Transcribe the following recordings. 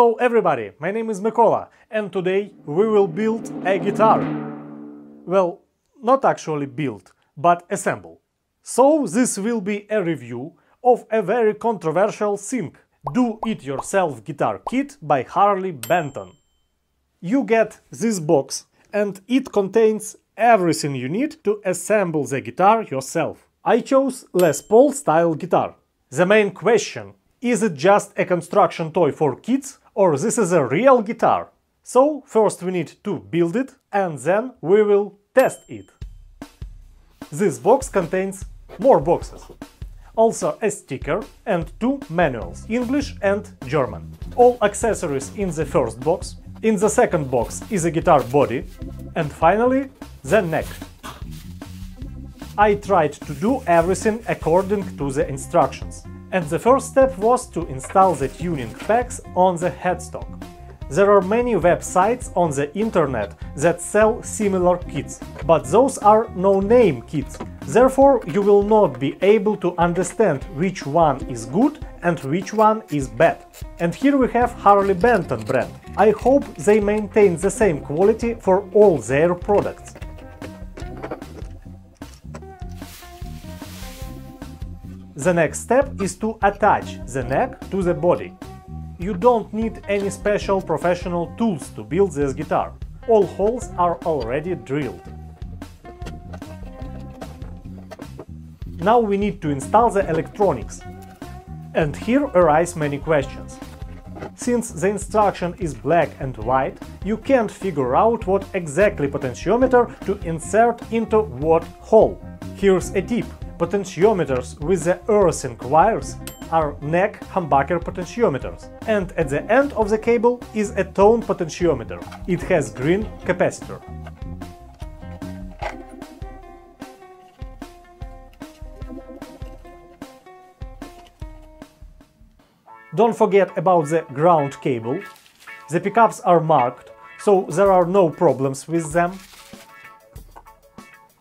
Hello everybody, my name is Mykola and today we will build a guitar. Well, not actually build, but assemble. So this will be a review of a very controversial thing – do-it-yourself guitar kit by Harley Benton. You get this box and it contains everything you need to assemble the guitar yourself. I chose Les Paul style guitar. The main question: is it just a construction toy for kids, or this is a real guitar? So first we need to build it, and then we will test it. This box contains more boxes. Also a sticker and two manuals, English and German. All accessories in the first box. In the second box is a guitar body. And finally, the neck. I tried to do everything according to the instructions. And the first step was to install the tuning pegs on the headstock. There are many websites on the internet that sell similar kits, but those are no-name kits. Therefore, you will not be able to understand which one is good and which one is bad. And here we have Harley Benton brand. I hope they maintain the same quality for all their products. The next step is to attach the neck to the body. You don't need any special professional tools to build this guitar. All holes are already drilled. Now we need to install the electronics. And here arise many questions. Since the instruction is black and white, you can't figure out what exactly potentiometer to insert into what hole. Here's a tip. Potentiometers with the earthing wires are neck humbucker potentiometers, and at the end of the cable is a tone potentiometer. It has green capacitor. Don't forget about the ground cable. The pickups are marked, so there are no problems with them.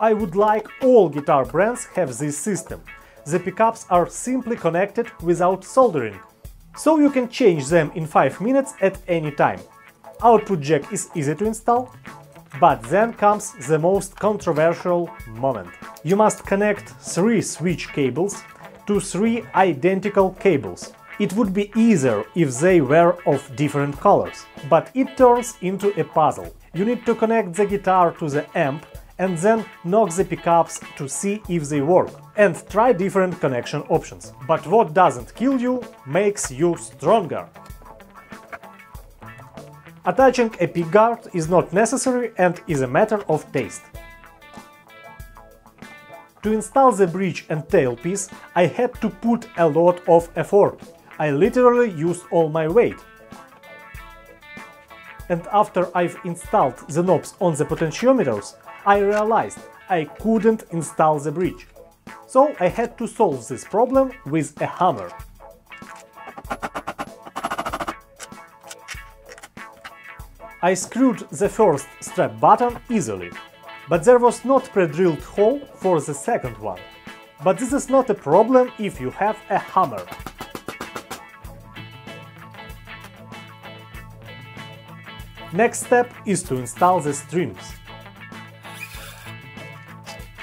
I would like all guitar brands have this system. The pickups are simply connected without soldering, so you can change them in 5 minutes at any time. Output jack is easy to install, but then comes the most controversial moment. You must connect 3 switch cables to 3 identical cables. It would be easier if they were of different colors, but it turns into a puzzle. You need to connect the guitar to the amp and then knock the pickups to see if they work, and try different connection options. But what doesn't kill you makes you stronger. Attaching a pick guard is not necessary and is a matter of taste. To install the bridge and tailpiece, I had to put a lot of effort. I literally used all my weight. And after I've installed the knobs on the potentiometers, I realized I couldn't install the bridge, so I had to solve this problem with a hammer. I screwed the first strap button easily, but there was not a pre-drilled hole for the second one. But this is not a problem if you have a hammer. Next step is to install the strings.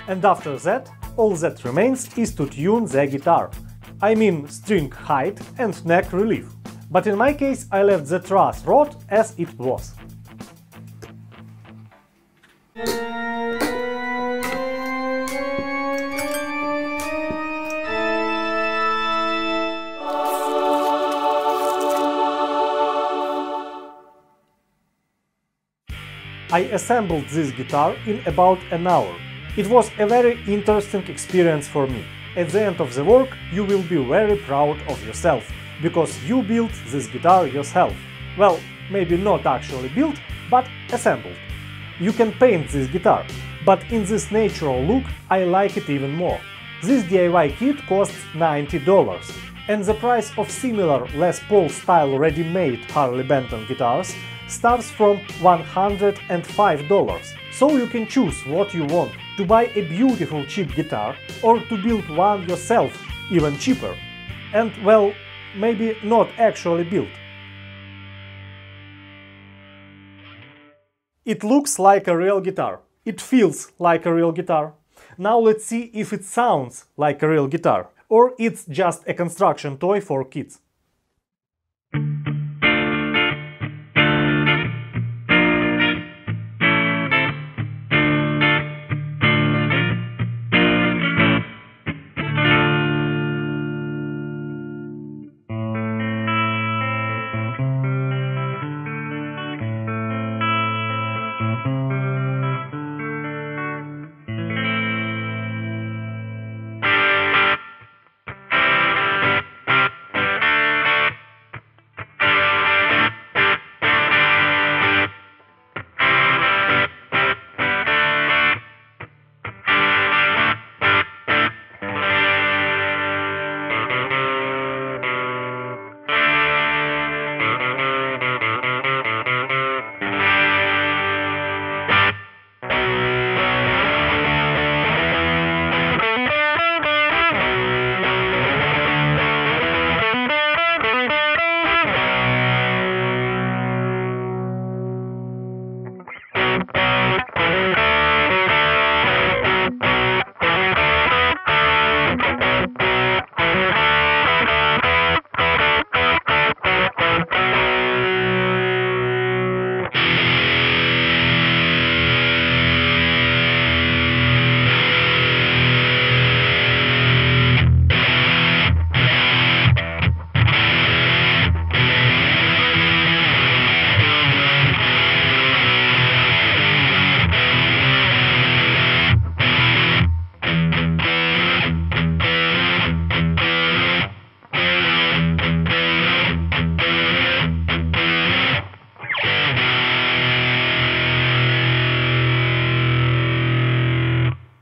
And after that, all that remains is to tune the guitar. I mean string height and neck relief. But in my case I left the truss rod as it was. I assembled this guitar in about an hour. It was a very interesting experience for me. At the end of the work you will be very proud of yourself, because you built this guitar yourself. Well, maybe not actually built, but assembled. You can paint this guitar, but in this natural look I like it even more. This DIY kit costs $90, and the price of similar Les Paul style ready-made Harley Benton guitars starts from $105, so you can choose what you want. To buy a beautiful cheap guitar, or to build one yourself, even cheaper. And well, maybe not actually built. It looks like a real guitar. It feels like a real guitar. Now let's see if it sounds like a real guitar, or it's just a construction toy for kids.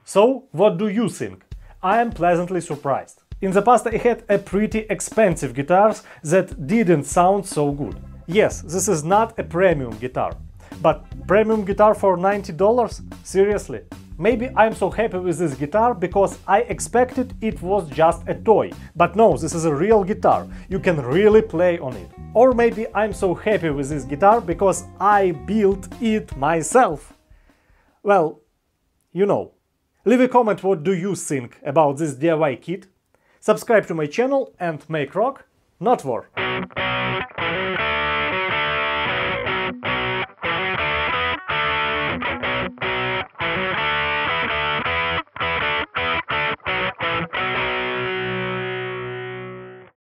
So, what do you think? I am pleasantly surprised. In the past I had pretty expensive guitars that didn't sound so good. Yes, this is not a premium guitar. But premium guitar for $90? Seriously? Maybe I'm so happy with this guitar because I expected it was just a toy. But no, this is a real guitar. You can really play on it. Or maybe I'm so happy with this guitar because I built it myself. Well, you know. Leave a comment what do you think about this DIY kit, subscribe to my channel and make rock, not war.